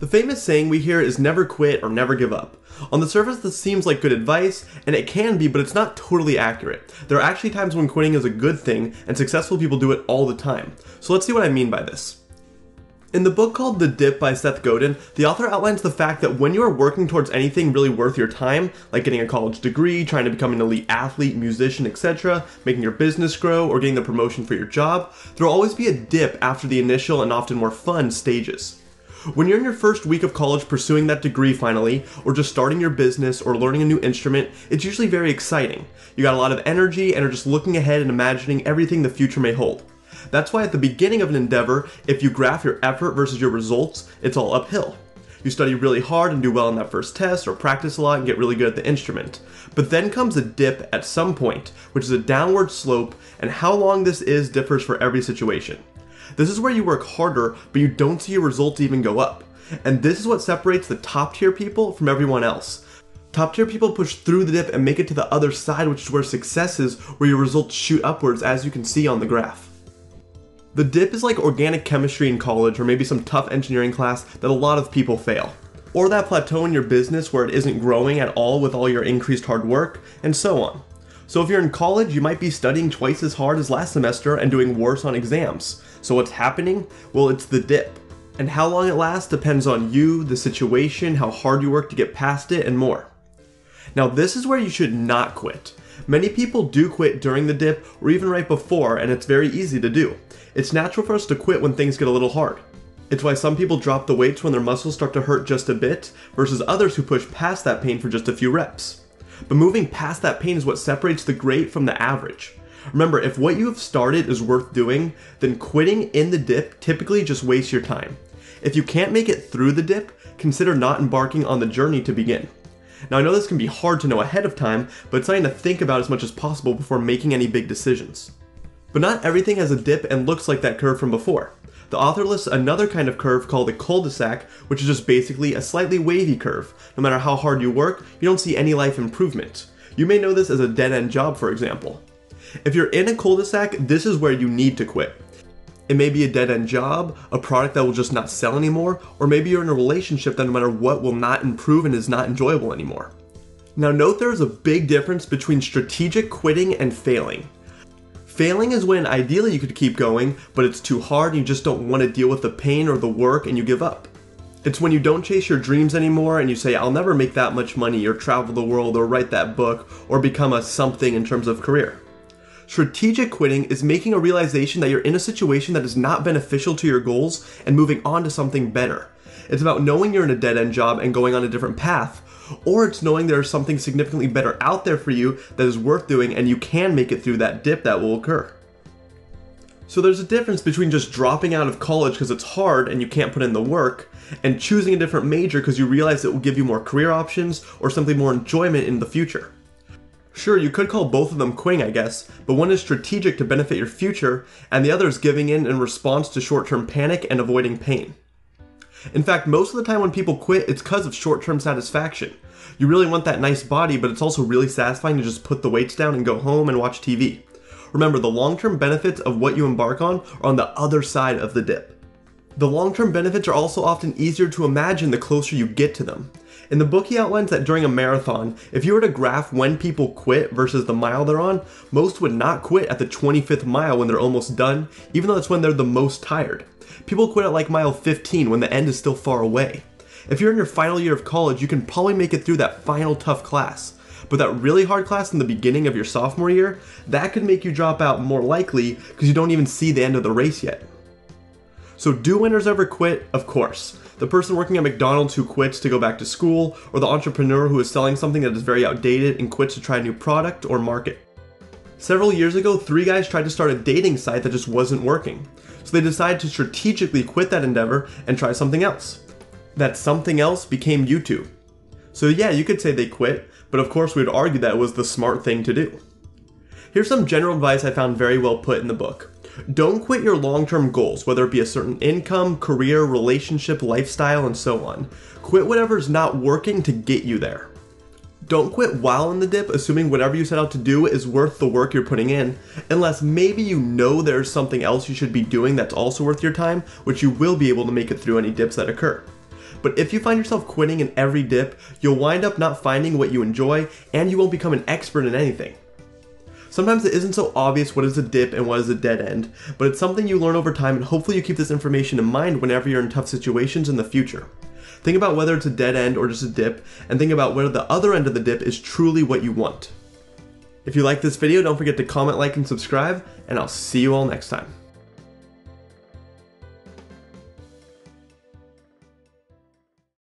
The famous saying we hear is never quit or never give up. On the surface, this seems like good advice, and it can be, but it's not totally accurate. There are actually times when quitting is a good thing, and successful people do it all the time. So let's see what I mean by this. In the book called The Dip by Seth Godin, the author outlines the fact that when you are working towards anything really worth your time, like getting a college degree, trying to become an elite athlete, musician, etc., making your business grow, or getting the promotion for your job, there will always be a dip after the initial and often more fun stages. When you're in your first week of college pursuing that degree finally, or just starting your business or learning a new instrument, it's usually very exciting. You got a lot of energy and are just looking ahead and imagining everything the future may hold. That's why at the beginning of an endeavor, if you graph your effort versus your results, it's all uphill. You study really hard and do well on that first test, or practice a lot and get really good at the instrument. But then comes a dip at some point, which is a downward slope, and how long this is differs for every situation. This is where you work harder, but you don't see your results even go up. And this is what separates the top tier people from everyone else. Top tier people push through the dip and make it to the other side, which is where success is, where your results shoot upwards, as you can see on the graph. The dip is like organic chemistry in college, or maybe some tough engineering class that a lot of people fail. Or that plateau in your business where it isn't growing at all with all your increased hard work, and so on. So if you're in college, you might be studying twice as hard as last semester and doing worse on exams. So what's happening? Well, it's the dip. And how long it lasts depends on you, the situation, how hard you work to get past it, and more. Now this is where you should not quit. Many people do quit during the dip or even right before, and it's very easy to do. It's natural for us to quit when things get a little hard. It's why some people drop the weights when their muscles start to hurt just a bit, versus others who push past that pain for just a few reps. But moving past that pain is what separates the great from the average. Remember, if what you have started is worth doing, then quitting in the dip typically just wastes your time. If you can't make it through the dip, consider not embarking on the journey to begin. Now I know this can be hard to know ahead of time, but it's something to think about as much as possible before making any big decisions. But not everything has a dip and looks like that curve from before. The author lists another kind of curve called a cul-de-sac, which is just basically a slightly wavy curve. No matter how hard you work, you don't see any life improvement. You may know this as a dead-end job, for example. If you're in a cul-de-sac, this is where you need to quit. It may be a dead-end job, a product that will just not sell anymore, or maybe you're in a relationship that no matter what will not improve and is not enjoyable anymore. Now note there is a big difference between strategic quitting and failing. Failing is when ideally you could keep going, but it's too hard and you just don't want to deal with the pain or the work and you give up. It's when you don't chase your dreams anymore and you say, I'll never make that much money or travel the world or write that book or become a something in terms of career. Strategic quitting is making a realization that you're in a situation that is not beneficial to your goals and moving on to something better. It's about knowing you're in a dead-end job and going on a different path, or it's knowing there's something significantly better out there for you that is worth doing and you can make it through that dip that will occur. So there's a difference between just dropping out of college because it's hard and you can't put in the work, and choosing a different major because you realize it will give you more career options or something more enjoyment in the future. Sure, you could call both of them quitting, I guess, but one is strategic to benefit your future, and the other is giving in response to short-term panic and avoiding pain. In fact, most of the time when people quit, it's because of short-term satisfaction. You really want that nice body, but it's also really satisfying to just put the weights down and go home and watch TV. Remember, the long-term benefits of what you embark on are on the other side of the dip. The long-term benefits are also often easier to imagine the closer you get to them. In the book, he outlines that during a marathon, if you were to graph when people quit versus the mile they're on, most would not quit at the 25th mile when they're almost done, even though that's when they're the most tired. People quit at like mile 15 when the end is still far away. If you're in your final year of college, you can probably make it through that final tough class. But that really hard class in the beginning of your sophomore year, that could make you drop out more likely because you don't even see the end of the race yet. So do winners ever quit? Of course. The person working at McDonald's who quits to go back to school, or the entrepreneur who is selling something that is very outdated and quits to try a new product or market. Several years ago, three guys tried to start a dating site that just wasn't working. So they decided to strategically quit that endeavor and try something else. That something else became YouTube. So yeah, you could say they quit, but of course we would argue that it was the smart thing to do. Here's some general advice I found very well put in the book. Don't quit your long-term goals, whether it be a certain income, career, relationship, lifestyle, and so on. Quit whatever is not working to get you there. Don't quit while in the dip, assuming whatever you set out to do is worth the work you're putting in, unless maybe you know there's something else you should be doing that's also worth your time, which you will be able to make it through any dips that occur. But if you find yourself quitting in every dip, you'll wind up not finding what you enjoy, and you won't become an expert in anything. Sometimes it isn't so obvious what is a dip and what is a dead end, but it's something you learn over time, and hopefully you keep this information in mind whenever you're in tough situations in the future. Think about whether it's a dead end or just a dip, and think about whether the other end of the dip is truly what you want. If you like this video, don't forget to comment, like, and subscribe, and I'll see you all next time.